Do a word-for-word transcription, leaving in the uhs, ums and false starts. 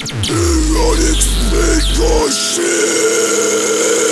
Erotic Fake Shit!